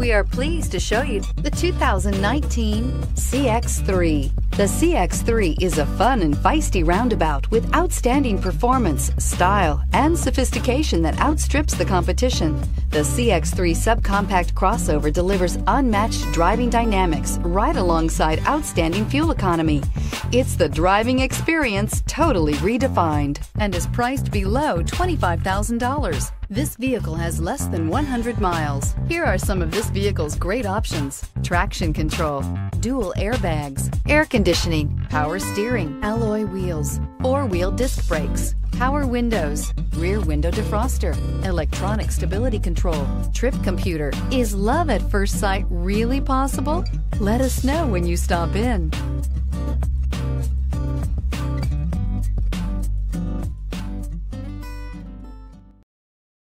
We are pleased to show you the 2019 CX-3. The CX-3 is a fun and feisty roundabout with outstanding performance, style, and sophistication that outstrips the competition. The CX-3 subcompact crossover delivers unmatched driving dynamics right alongside outstanding fuel economy. It's the driving experience totally redefined and is priced below $25,000. This vehicle has less than 100 miles. Here are some of this vehicle's great options: traction control, dual airbags, air conditioning, power steering, alloy wheels, four-wheel disc brakes, power windows, rear window defroster, electronic stability control, trip computer. Is love at first sight really possible? Let us know when you stop in.